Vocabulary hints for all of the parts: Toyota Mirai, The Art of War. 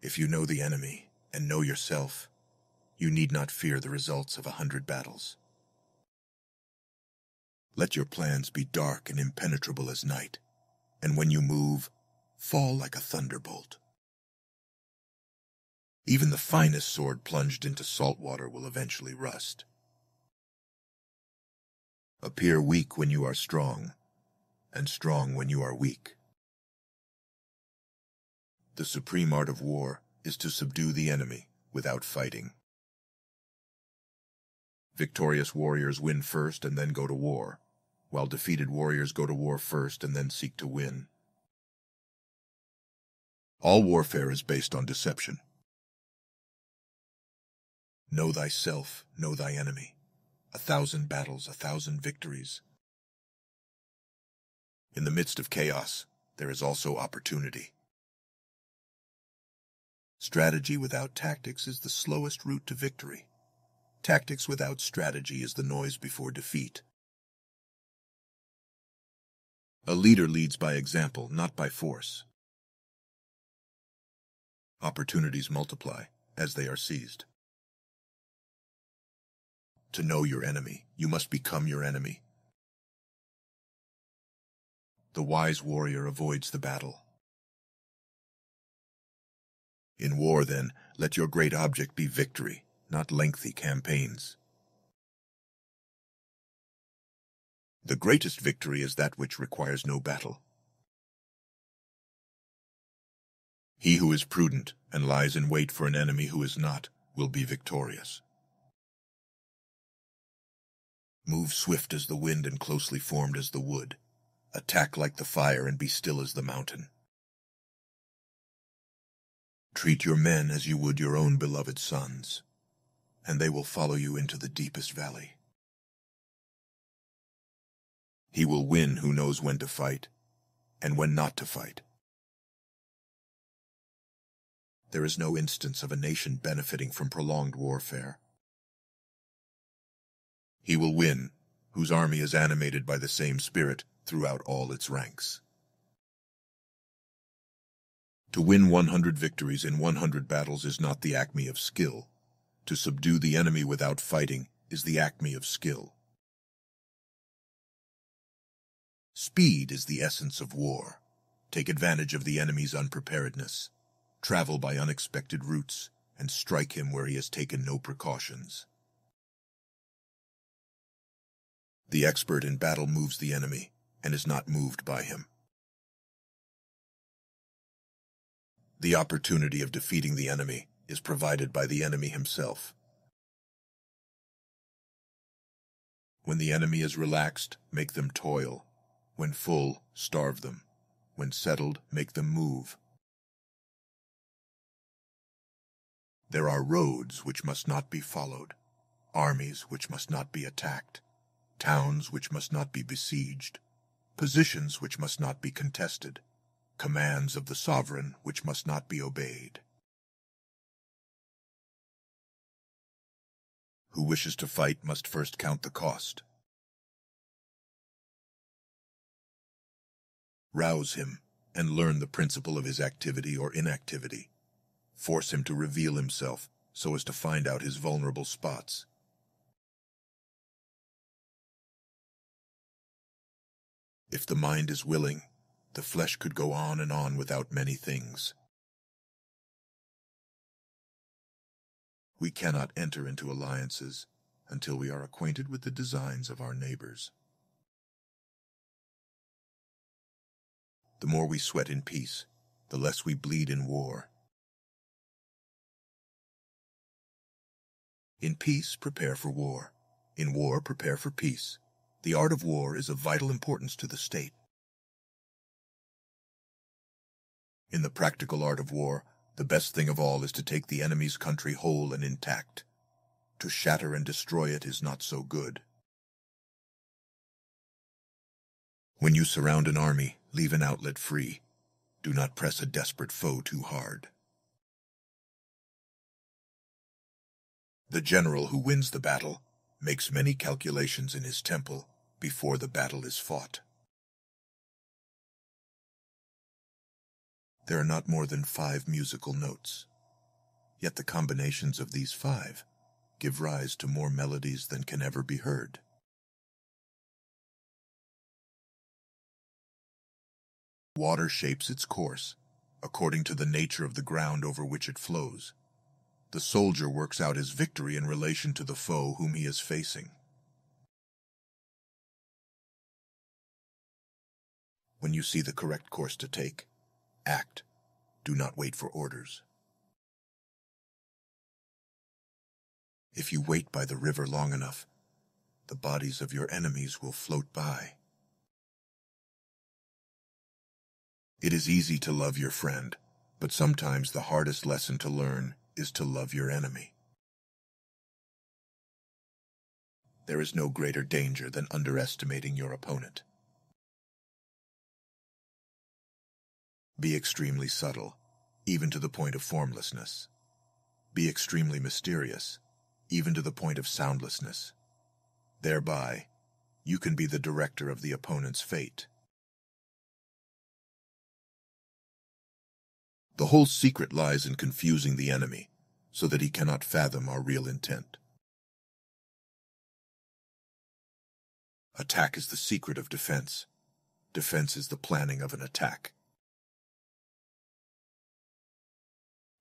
If you know the enemy and know yourself, you need not fear the results of 100 battles. Let your plans be dark and impenetrable as night, and when you move, fall like a thunderbolt. Even the finest sword plunged into salt water will eventually rust. Appear weak when you are strong, and strong when you are weak. The supreme art of war is to subdue the enemy without fighting. Victorious warriors win first and then go to war, while defeated warriors go to war first and then seek to win. All warfare is based on deception. Know thyself, know thy enemy. 1,000 battles, 1,000 victories. In the midst of chaos, there is also opportunity. Strategy without tactics is the slowest route to victory. Tactics without strategy is the noise before defeat. A leader leads by example, not by force. Opportunities multiply as they are seized. To know your enemy, you must become your enemy. The wise warrior avoids the battle. In war, then, let your great object be victory, not lengthy campaigns. The greatest victory is that which requires no battle. He who is prudent and lies in wait for an enemy who is not will be victorious. Move swift as the wind and closely formed as the wood. Attack like the fire and be still as the mountain. Treat your men as you would your own beloved sons, and they will follow you into the deepest valley. He will win who knows when to fight and when not to fight. There is no instance of a nation benefiting from prolonged warfare. He will win, whose army is animated by the same spirit throughout all its ranks. To win 100 victories in 100 battles is not the acme of skill. To subdue the enemy without fighting is the acme of skill. Speed is the essence of war. Take advantage of the enemy's unpreparedness. Travel by unexpected routes and strike him where he has taken no precautions. The expert in battle moves the enemy and is not moved by him. The opportunity of defeating the enemy is provided by the enemy himself. When the enemy is relaxed, make them toil. When full, starve them. When settled, make them move. There are roads which must not be followed, armies which must not be attacked, towns which must not be besieged, positions which must not be contested, commands of the sovereign which must not be obeyed. Who wishes to fight must first count the cost. Rouse him and learn the principle of his activity or inactivity. Force him to reveal himself so as to find out his vulnerable spots. If the mind is willing, the flesh could go on and on without many things. We cannot enter into alliances until we are acquainted with the designs of our neighbors. The more we sweat in peace, the less we bleed in war. In peace, prepare for war. In war, prepare for peace. The art of war is of vital importance to the state. In the practical art of war, the best thing of all is to take the enemy's country whole and intact. To shatter and destroy it is not so good. When you surround an army, leave an outlet free. Do not press a desperate foe too hard. The general who wins the battle makes many calculations in his temple before the battle is fought. There are not more than 5 musical notes. Yet the combinations of these 5 give rise to more melodies than can ever be heard. Water shapes its course according to the nature of the ground over which it flows. The soldier works out his victory in relation to the foe whom he is facing. When you see the correct course to take, act. Do not wait for orders. If you wait by the river long enough, the bodies of your enemies will float by. It is easy to love your friend, but sometimes the hardest lesson to learn is to love your enemy. There is no greater danger than underestimating your opponent. Be extremely subtle, even to the point of formlessness. Be extremely mysterious, even to the point of soundlessness. Thereby, you can be the director of the opponent's fate. The whole secret lies in confusing the enemy, so that he cannot fathom our real intent. Attack is the secret of defense. Defense is the planning of an attack.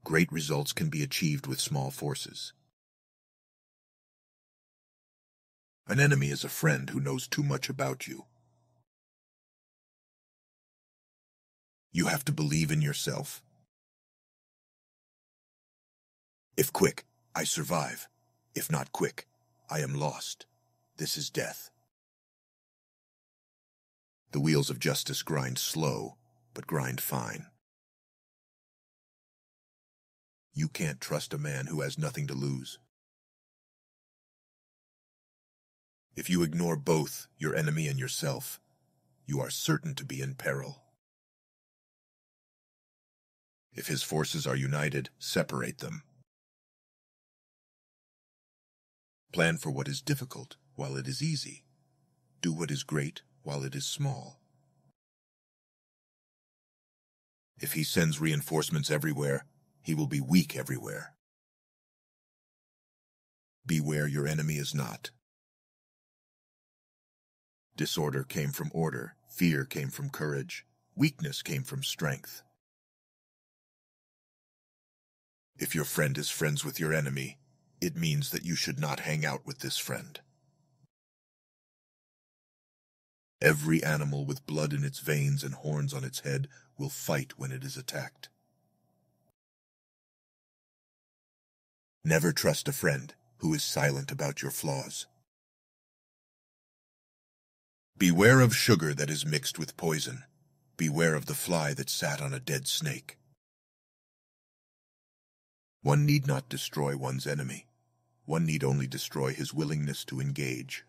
Great results can be achieved with small forces. An enemy is a friend who knows too much about you. You have to believe in yourself. If quick, I survive. If not quick, I am lost. This is death. The wheels of justice grind slow, but grind fine. You can't trust a man who has nothing to lose. If you ignore both your enemy and yourself, you are certain to be in peril. If his forces are united, separate them. Plan for what is difficult while it is easy. Do what is great while it is small. If he sends reinforcements everywhere, he will be weak everywhere. Be where your enemy is not. Disorder came from order, fear came from courage, weakness came from strength. If your friend is friends with your enemy, it means that you should not hang out with this friend. Every animal with blood in its veins and horns on its head will fight when it is attacked. Never trust a friend who is silent about your flaws. Beware of sugar that is mixed with poison. Beware of the fly that sat on a dead snake. One need not destroy one's enemy. One need only destroy his willingness to engage.